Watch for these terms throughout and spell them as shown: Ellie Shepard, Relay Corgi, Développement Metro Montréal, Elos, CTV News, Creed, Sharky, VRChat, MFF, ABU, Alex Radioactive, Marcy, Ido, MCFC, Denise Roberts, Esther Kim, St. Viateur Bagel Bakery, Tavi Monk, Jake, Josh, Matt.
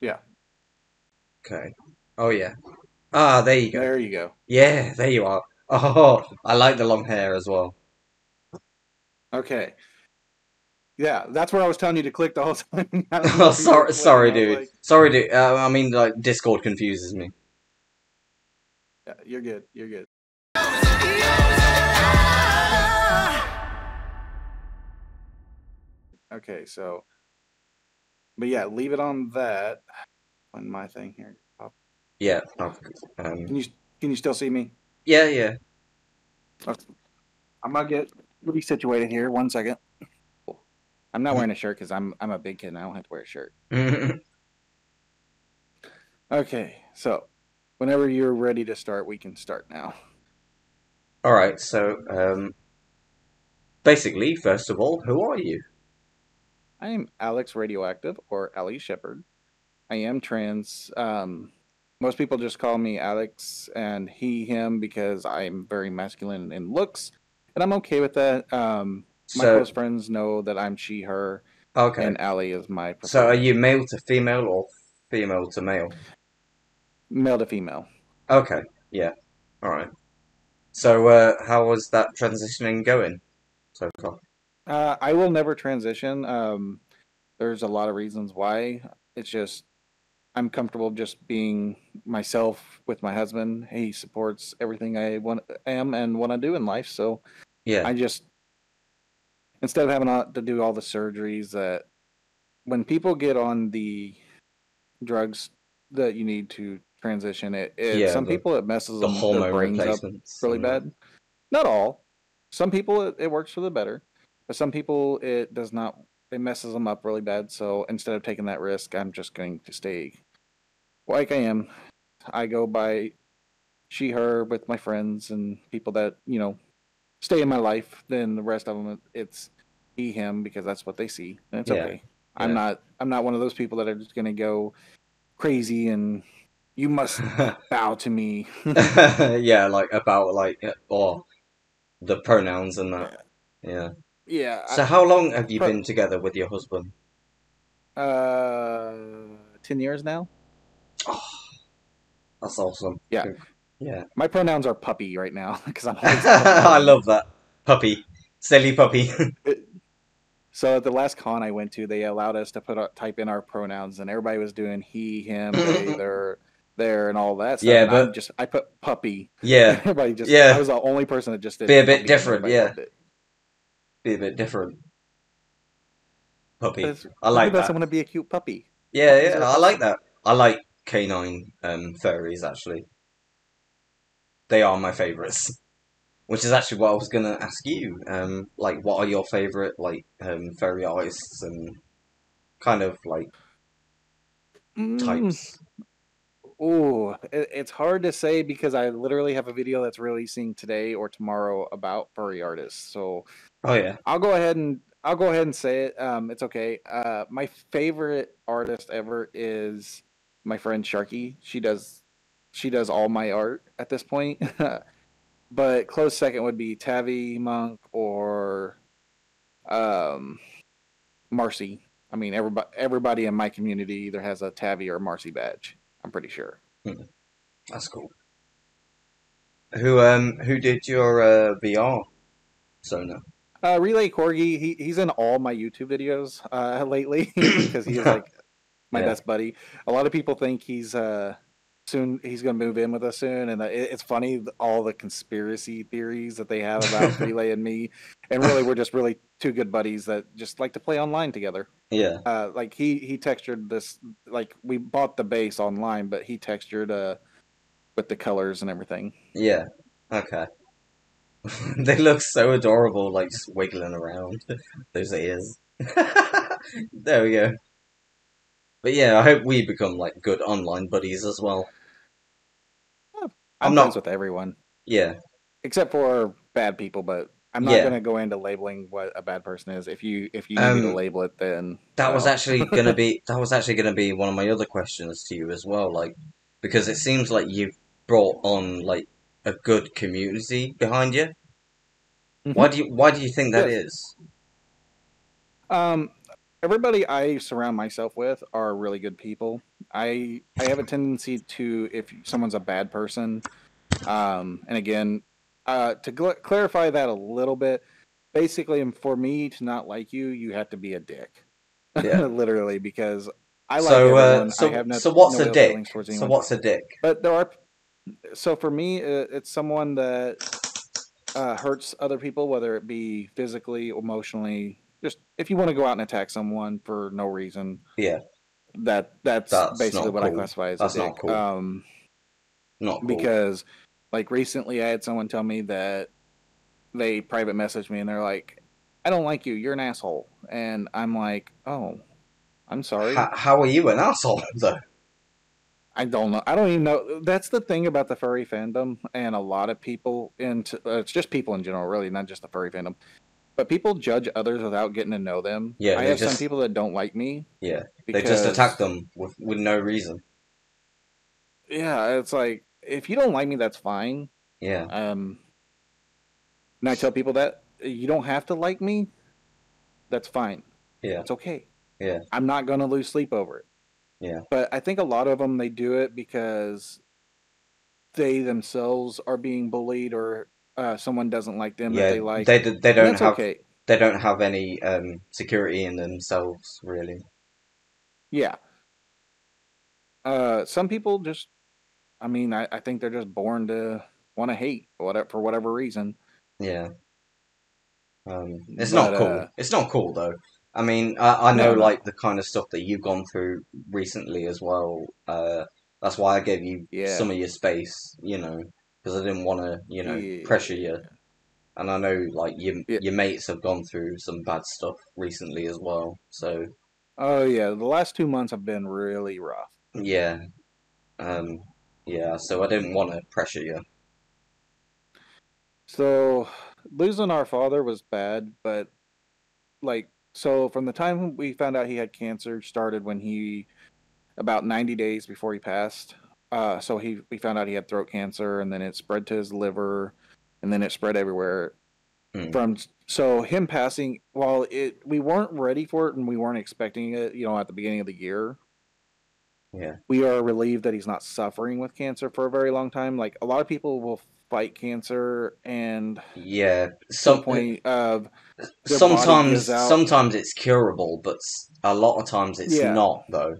Yeah. Okay. Oh, yeah. Ah, there you go. There you go. Yeah, there you are. Oh, I like the long hair as well. Okay. Yeah, that's where I was telling you to click the whole time. Oh, sorry, dude. Like... Sorry, dude. I mean, like, Discord confuses me. Yeah, you're good. You're good. Okay, so... But yeah, leave it on that. Find my thing here. Yeah. Can you still see me? Yeah, yeah. Okay. I'm gonna get resituated here. 1 second. I'm not wearing a shirt because I'm a big kid and I don't have to wear a shirt. Okay, so whenever you're ready to start, we can start now. All right. So basically, first of all, who are you? I am Alex Radioactive, or Ellie Shepard. I am trans. Most people just call me Alex and he, him, because I'm very masculine in looks, and I'm okay with that. My close friends know that I'm she, her, okay, and Ellie is my preferred. So are you male to female or female to male? Male to female. Okay, yeah. All right. So how was that transitioning going so far? I will never transition. There's a lot of reasons why. It's just I'm comfortable just being myself with my husband. He supports everything I am and want to do in life. So yeah, I just, instead of having to do all the surgeries that when people get on the drugs that you need to transition, some people it messes them up, their brains up really bad. Not all. Some people it works for the better. But some people, it does not, it messes them up really bad. So instead of taking that risk, I'm just going to stay like I am. I go by she, her with my friends and people that, you know, stay in my life. Then the rest of them, it's he, him, because that's what they see. And it's okay. Yeah. I'm not one of those people that are just going to go crazy and you must bow to me. Yeah, like about like, or the pronouns and that. Yeah. Yeah. So how long have you been together with your husband? 10 years now. Oh, that's awesome. Yeah. Yeah. My pronouns are puppy right now because I'm always I love that. Puppy. Silly puppy. So at the last con I went to, they allowed us to type in our pronouns and everybody was doing he, him, they, their, and all that stuff. Yeah, and but I put puppy. Yeah. Everybody just I was the only person that just did. Be a bit different, yeah. Be a bit different. Puppy. I like that. I want to be a cute puppy. Yeah, yeah, I like that. I like canine furries, actually. They are my favourites. Which is actually what I was going to ask you. Like, what are your favourite, like, furry artists and kind of, like, types? Oh, it's hard to say because I literally have a video that's releasing today or tomorrow about furry artists. So, oh yeah, I'll go ahead and say it. It's okay. My favorite artist ever is my friend Sharky. She does all my art at this point. But close second would be Tavi Monk or Marcy. I mean, everybody in my community either has a Tavi or Marcy badge. I'm pretty sure. Hmm. That's cool. Who did your VR Sona? Relay Corgi. He's in all my YouTube videos lately because he's like my best buddy. A lot of people think he's gonna move in with us soon, and it's funny all the conspiracy theories that they have about Relay and me. And really, we're just really two good buddies that just like to play online together. Yeah. Like he textured this, like we bought the base online, but he textured with the colors and everything. Yeah. Okay. They look so adorable, like just wiggling around. Those ears. There we go. But yeah, I hope we become like good online buddies as well. I'm friends with everyone. Yeah. Except for bad people, but I'm not going to go into labeling what a bad person is. If you need me to label it, then that was actually going to be one of my other questions to you as well. Like, because it seems like you've brought on like a good community behind you. Mm-hmm. Why do you think that is? everybody I surround myself with are really good people. I have a tendency to, if someone's a bad person, and again, to clarify that a little bit, basically, and for me to not like you, you have to be a dick. Yeah. Literally, because I like everyone. I have no, so what's a dick? So what's a dick? But there are, so for me, it's someone that hurts other people, whether it be physically, emotionally. Just if you want to go out and attack someone for no reason, yeah, that's basically what cool. I classify as that's a dick. Not cool. Not cool. Because, like, recently I had someone tell me that they private messaged me and they're like, "I don't like you. You're an asshole." And I'm like, "Oh, I'm sorry." How are you an asshole though? I don't know. I don't even know. That's the thing about the furry fandom, and a lot of people, and it's just people in general, really, not just the furry fandom. But people judge others without getting to know them. Yeah, I have some people that don't like me. Yeah, they just attack them with no reason. Yeah, it's like, if you don't like me, that's fine. Yeah. And I tell people that you don't have to like me. That's fine. Yeah. It's okay. Yeah. I'm not going to lose sleep over it. Yeah. But I think a lot of them, they do it because they themselves are being bullied, or someone doesn't like them that they like. They don't have they don't have any security in themselves, really. Yeah. Some people just, I mean, I think they're just born to want to hate for whatever reason. Yeah. It's not cool. It's not cool, though. I mean, I know, like, the kind of stuff that you've gone through recently as well. That's why I gave you some of your space, you know, because I didn't want to, you know, pressure you. And I know, like, your mates have gone through some bad stuff recently as well, so... Oh, yeah, the last 2 months have been really rough. Yeah. Yeah, so I didn't want to pressure you. So, losing our father was bad, but, like, so from the time we found out he had cancer, started when he, about 90 days before he passed. So we found out he had throat cancer, and then it spread to his liver, and then it spread everywhere. Mm. So him passing, while we weren't ready for it and we weren't expecting it, you know, at the beginning of the year. Yeah. We are relieved that he's not suffering with cancer for a very long time. Like, a lot of people will fight cancer, and some point of sometimes it's curable, but a lot of times it's not, though.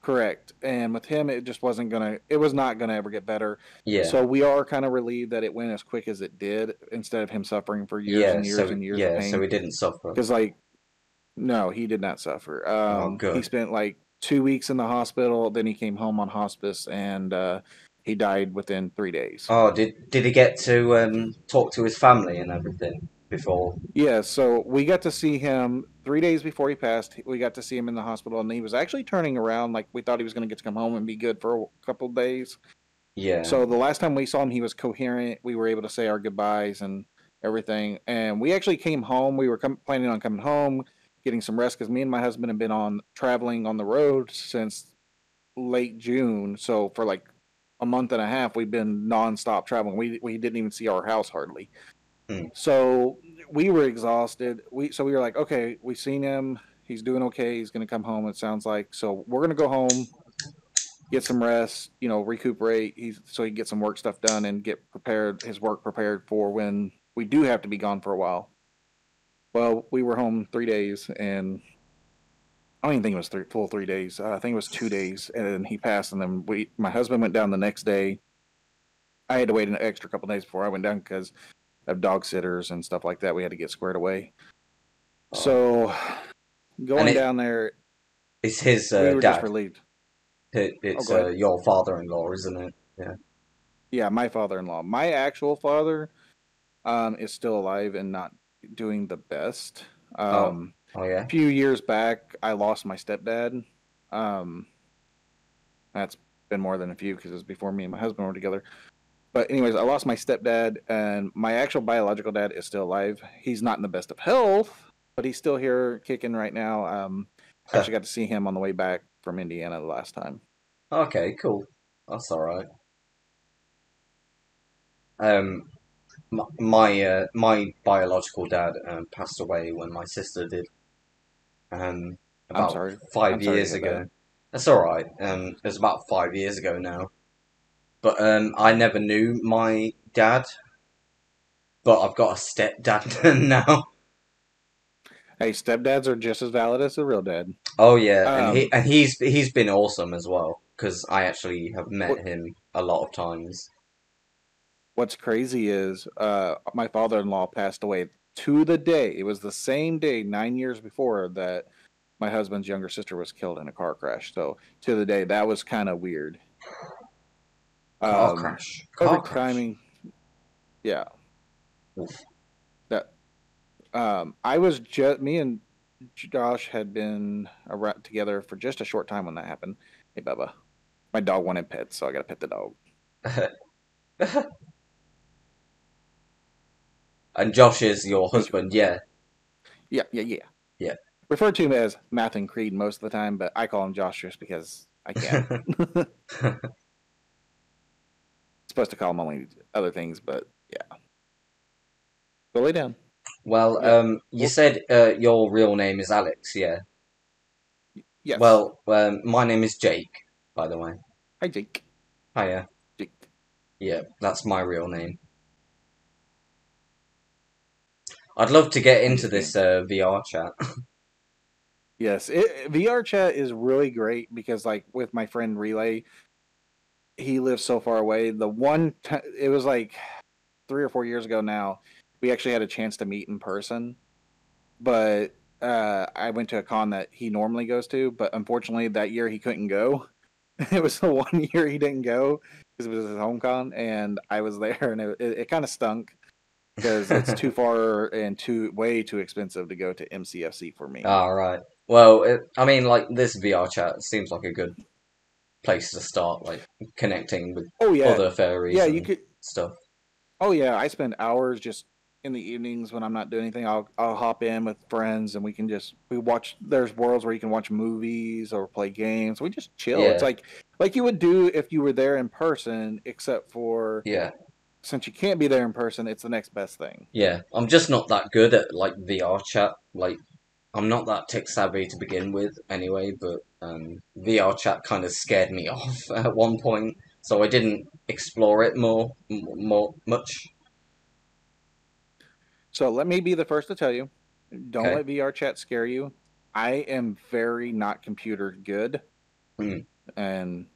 Correct. And with him, it just wasn't gonna, it was not gonna ever get better. Yeah. So we are kind of relieved that it went as quick as it did, instead of him suffering for years and years and years of pain. So he didn't suffer, because, like, no, he did not suffer. Good. He spent like 2 weeks in the hospital, then he came home on hospice, and he died within 3 days. Oh, did he get to talk to his family and everything before? Yeah, so we got to see him 3 days before he passed. We got to see him in the hospital, and he was actually turning around. Like, we thought he was going to get to come home and be good for a couple of days. Yeah. So the last time we saw him, he was coherent. We were able to say our goodbyes and everything. And we actually came home. We were planning on coming home, getting some rest, because me and my husband have been traveling on the road since late June. So for like a month and a half, we've been nonstop traveling. We didn't even see our house hardly. Mm. So we were exhausted. So we were like, okay, we've seen him. He's doing okay. He's going to come home, it sounds like. So we're going to go home, get some rest, you know, recuperate. So he can get some work stuff done and get prepared, his work prepared for when we do have to be gone for a while. Well, we were home 3 days, and I don't even think it was full 3 days. I think it was 2 days, and then he passed. And then my husband went down the next day. I had to wait an extra couple of days before I went down, because of dog sitters and stuff like that. We had to get squared away. Oh. So going down there, it's his we were dad. Just relieved. It's your father-in-law, isn't it? Yeah. Yeah, my father-in-law. My actual father is still alive and not doing the best. Oh, yeah. A few years back, I lost my stepdad. That's been more than a few, because it was before me and my husband were together. But anyways, I lost my stepdad, and my actual biological dad is still alive. He's not in the best of health, but he's still here kicking right now. I actually got to see him on the way back from Indiana the last time. Okay, cool. That's all right. My biological dad passed away when my sister did. about 5 years ago. That's all right. It was about 5 years ago now. But I never knew my dad. But I've got a stepdad now. Hey, stepdads are just as valid as the real dad. Oh yeah, and he's been awesome as well, because I actually have met him a lot of times. What's crazy is my father-in-law passed away to the day. It was the same day 9 years before that my husband's younger sister was killed in a car crash. So to the day, that was kind of weird. Car crash. Timing. Yeah. Oof. That. I was just, me and Josh had been around together for just a short time when that happened. Hey, Bubba, my dog wanted pets, so I gotta pet the dog. And Josh is your husband, yeah? Yeah. Referred to him as Matt and Creed most of the time, but I call him Josh just because I can. Supposed to call him only other things, but yeah. Go lay down. Well, you said your real name is Alex, yeah? Yes. Well, my name is Jake, by the way. Hi, Jake. Hiya. Jake. Yeah, that's my real name. I'd love to get into this VR chat. Yes, VR chat is really great because, like, with my friend Relay, he lives so far away. The one time, it was like 3 or 4 years ago now, we actually had a chance to meet in person, but I went to a con that he normally goes to, but unfortunately that year he couldn't go. It was the 1 year he didn't go because it was his home con, and I was there, and it kind of stunk because it's too far and way too expensive to go to MCFC for me. All right. Well, I mean, like, this VR chat seems like a good place to start, like connecting with other fairies and you could... stuff. Oh yeah, I spend hours just in the evenings when I'm not doing anything. I'll hop in with friends and we watch. There's worlds where you can watch movies or play games. We just chill. Yeah. It's like you would do if you were there in person, except for since you can't be there in person, it's the next best thing. Yeah, I'm just not that good at like VR chat. Like, I'm not that tech savvy to begin with anyway, but VR chat kind of scared me off at one point, so I didn't explore it much. So let me be the first to tell you, don't let VR chat scare you. I am very not computer good, and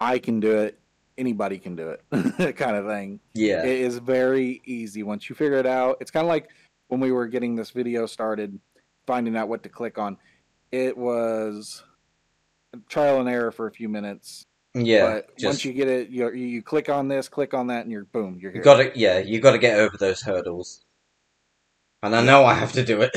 I can do it. Anybody can do it, kind of thing. Yeah. It is very easy once you figure it out. It's kind of like when we were getting this video started, finding out what to click on. It was trial and error for a few minutes. Yeah. But once you get it, you click on this, click on that, and you're boom, you're here. You got to get over those hurdles. And I know I have to do it.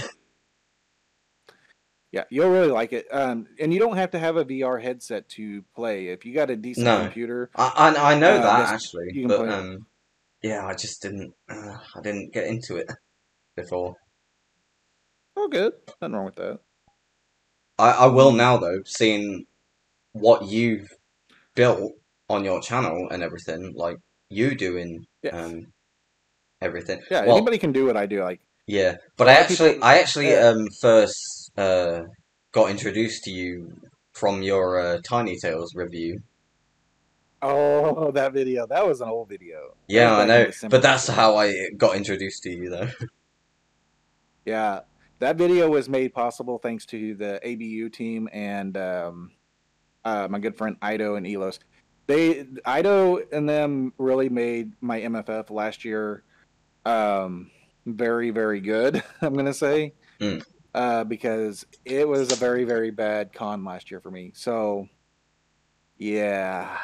Yeah, you'll really like it. And you don't have to have a VR headset to play. If you got a decent computer, I know that actually, but yeah, I just didn't. I didn't get into it before. Oh, good. Nothing wrong with that. I will now though, seeing what you've built on your channel and everything, like you doing everything. Yeah, well, anybody can do what I do. Like, yeah, but I actually first got introduced to you from your Tiny Tales review. Oh, that video. That was an old video. Yeah, I know. But that's how I got introduced to you, though. Yeah, that video was made possible thanks to the ABU team and my good friend Ido and Elos. Ido and them really made my MFF last year very, very good, I'm going to say. Mm. Because it was a very, very bad con last year for me. So, yeah.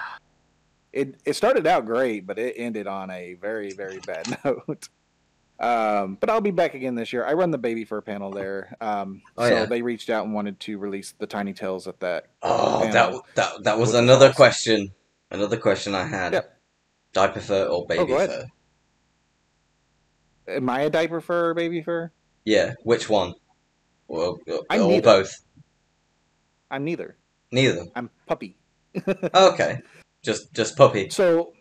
It started out great, but it ended on a very, very bad note. But I'll be back again this year. I run the baby fur panel there. They reached out and wanted to release the Tiny Tales at that. Oh, that was another question. Another question I had. Yep. Diaper fur or baby fur? Am I a diaper fur or baby fur? Yeah, which one? Well, or both? I'm neither. Neither. I'm puppy. Okay, just puppy. So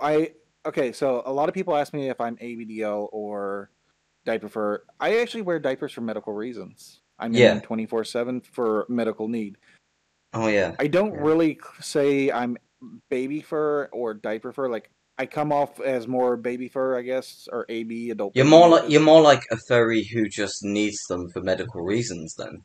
a lot of people ask me if I'm ABDL or diaper fur. I actually wear diapers for medical reasons. I'm in 24/7 for medical need. Oh yeah. I don't really say I'm baby fur or diaper fur. Like I come off as more baby fur, I guess, or AB adult. You're more like a furry who just needs them for medical reasons, then.